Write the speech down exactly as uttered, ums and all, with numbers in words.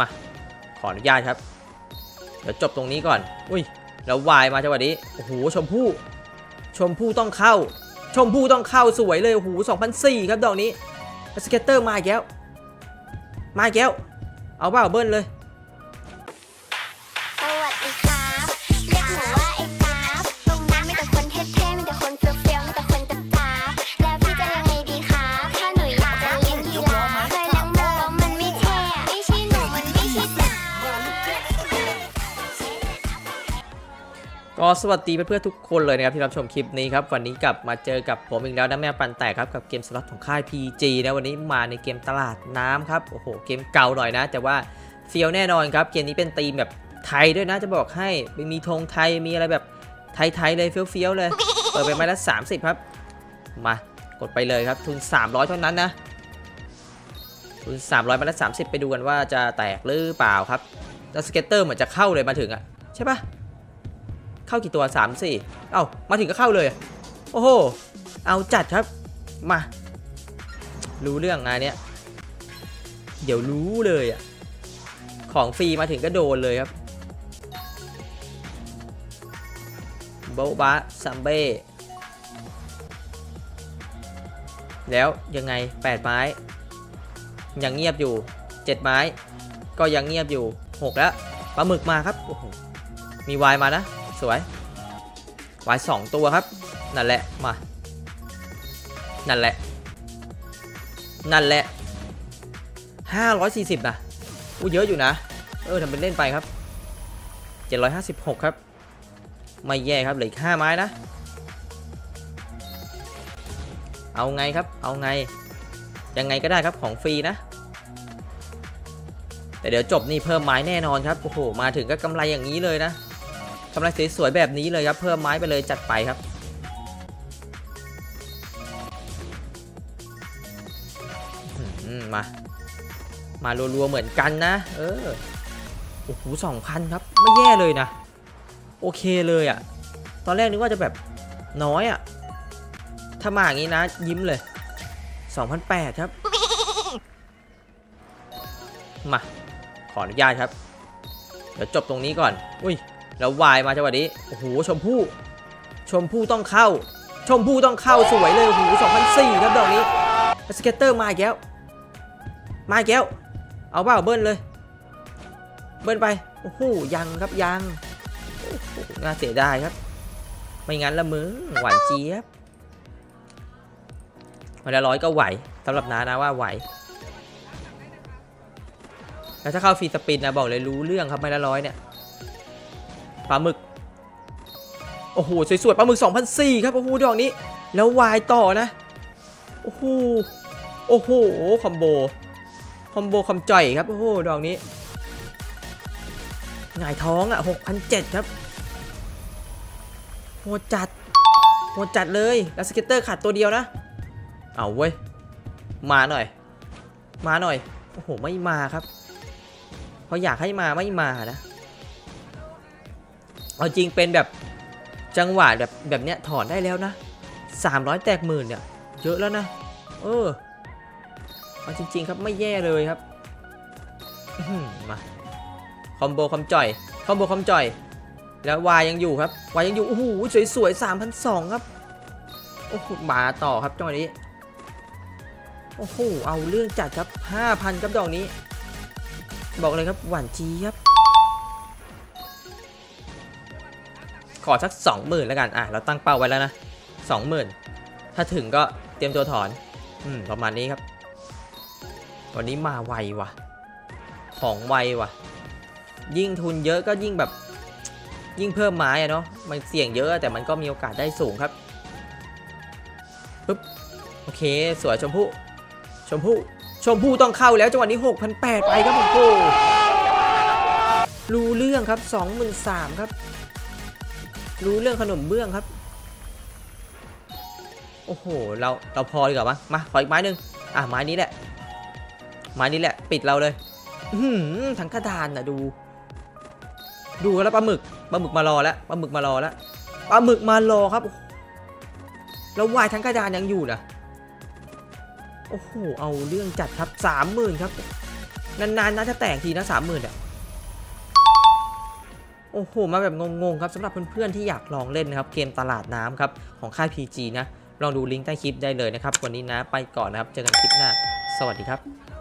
มาขออนุญาตครับเดี๋ยวจบตรงนี้ก่อนอุ้ยแล้ววายมาจังหวะนี้โอ้โหชมพู่ชมพู่ต้องเข้าชมพู่ต้องเข้าสวยเลยโอ้โหสองพันสี่ครับดอกนี้สเก็ตเตอร์มาแก้วมาแก้วเอาเบ้าเบิ้ลเลยสวัสดีครับเรียกหนูว่าไอ้กราฟตรงนั้นมีแต่คนเท่ๆมีแต่คนเฟี้ยวๆมีแต่คนตะตาแล้วพี่จะยังไงดีคะถ้าหนูอยากจะเล่นกีฬาเคยนั่งมองมันไม่เท่ไม่ใช่หนูมันไม่ใช่ตาก็สวัสดีเพื่อนๆทุกคนเลยนะครับที่รับชมคลิปนี้ครับวันนี้กลับมาเจอกับผมอีกแล้วนะแม่ปันแตกครับกับเกมสล็อตของค่าย พี จี นะวันนี้มาในเกมตลาดน้ำครับโอ้โหเกมเก่าหน่อยนะแต่ว่าเฟี้ยวแน่นอนครับเกมนี้เป็นธีมแบบไทยด้วยนะจะบอกให้มีธงไทยมีอะไรแบบไทยๆเลยเฟี้ยวๆเลยเปิดไปไม้ละสามสิบครับมากดไปเลยครับทุนสามร้อยเท่านั้นนะทุนสามร้อยไม้ละสามสิบไปดูกันว่าจะแตกหรือเปล่าครับแล้วสเก็ตเตอร์เหมือนจะเข้าเลยมาถึงอ่ะใช่ปะเข้ากี่ตัวสาม สี่เอ้ามาถึงก็เข้าเลยโอ้โหเอาจัดครับมารู้เรื่องงานเนี้ยเดี๋ยวรู้เลยอ่ะของฟรีมาถึงก็โดนเลยครับโบบะซัมเบ้แล้วยังไงแปดไม้ยังเงียบอยู่เจ็ดไม้ก็ยังเงียบอยู่หกแล้วปลาหมึกมาครับโอ้โหมีวายมานะสวยวายสองตัวครับนั่นแหละมานั่นแหละนั่นแหละห้าร้อยสี่สิบนะอู้เยอะอยู่นะเออทำเป็นเล่นไปครับเจ็ดร้อยห้าสิบหกครับไม่แย่ครับเหลืออีกห้าไม้นะเอาไงครับเอาไงยังไงก็ได้ครับของฟรีนะแต่เดี๋ยวจบนี่เพิ่มไม้แน่นอนครับโอ้โหมาถึงก็กำไรอย่างนี้เลยนะกำไรสวยๆแบบนี้เลยครับเพิ่มไม้ไปเลยจัดไปครับมามารัวๆเหมือนกันนะเออโอ้โหสองพันครับไม่แย่เลยนะโอเคเลยอ่ะตอนแรกนึกว่าจะแบบน้อยอ่ะถ้ามาอย่างนี้นะยิ้มเลย สองพันแปดร้อย ครับมาขออนุญาตครับเดี๋ยวจบตรงนี้ก่อนอุ้ยแล้ววายมาจังหวะนี้โอ้โหชมพู่ชมพู่ต้องเข้าชมพู่ต้องเข้าสวยเลยโอ้โหสองพันสี่ครับดอกนี้สเก็ตเตอร์มาแก้วมาแก้วเอาเบ้าเบิ้ลเลยเบิ้ลไปโอ้โหยังครับยังน่าเสียดายครับไม่งั้นละมึงหวานเจี๊ยบวันละร้อยก็ไหวสำหรับน้านะว่าไหวแล้วถ้าเข้าฟรีสปินนะบอกเลยรู้เรื่องครับไม่ละร้อยเนี่ยปลาหมึกโอ้โหสวยๆปลาหมึก สองพันสี่ร้อย ครับโอ้โหดอกนี้แล้ววายต่อนะโอ้โหโอ้โหคอมโบคอมโบคอมจ่อยครับโอ้โหดอกนี้หงายท้องอ่ะ หกพันเจ็ดร้อย ครับโหจัดโหจัดเลยแล้วสเก็ตเตอร์ขาดตัวเดียวนะเอาเว้ยมาหน่อยมาหน่อยโอ้โหไม่มาครับเพราะอยากให้มาไม่มานะเอาจริงเป็นแบบจังหวะแบบแบบเนี้ยถอนได้แล้วนะสามร้อยแตกหมื่นเนี่ยเยอะแล้วนะเออเอาจริงๆครับไม่แย่เลยครับมาคอมโบคอมจ่อยคอมโบคอมจ่อยแล้ววายยังอยู่ครับวายยังอยู่โอ้โหสวยๆ สามพันสองร้อย ครับโอ้โหมาต่อครับจังหวะนี้โอ้โหเอาเรื่องจัดครับ ห้าพัน ครับดอกนี้บอกเลยครับหวานจีครับขอสัก สองหมื่น แล้วกันอ่ะเราตั้งเป้าไว้แล้วนะ สองหมื่น ถ้าถึงก็เตรียมตัวถอนอืมประมาณนี้ครับวันนี้มาไวว่ะของไวว่ะยิ่งทุนเยอะก็ยิ่งแบบยิ่งเพิ่มไม้อะเนาะมันเสี่ยงเยอะแต่มันก็มีโอกาสได้สูงครับปึ๊บโอเคสวยชมพู่ชมพู่ชมพู่ต้องเข้าแล้วจังหวะนี้ หกพันแปดร้อย ไปครับผมโอ้รู้เรื่องครับ สองหมื่นสามพัน ครับรู้เรื่องขนมเบื้องครับโอ้โหเราเราพอดีกว่ามั้งมาขออีกไม้หนึ่งอ่ะไม้นี้แหละไม้นี้แหละปิดเราเลยอืมทั้งกระดานนะดูดูแล้วปลาหมึกปลาหมึกมารอแล้วปลาหมึกมารอแล้วปลาหมึกมารอครับแล้ววายทั้งกระดานยังอยู่นะโอ้โหเอาเรื่องจัดครับ สามหมื่น ครับ นานๆน่าจะแตกทีนะสามหมื่นอ่ะโอ้โหมาแบบงงๆครับสำหรับเพื่อนๆที่อยากลองเล่นนะครับเกมตลาดน้ำครับของค่าย พี จี นะลองดูลิงก์ใต้คลิปได้เลยนะครับวันนี้นะไปก่อนนะครับเจอกันคลิปหน้าสวัสดีครับ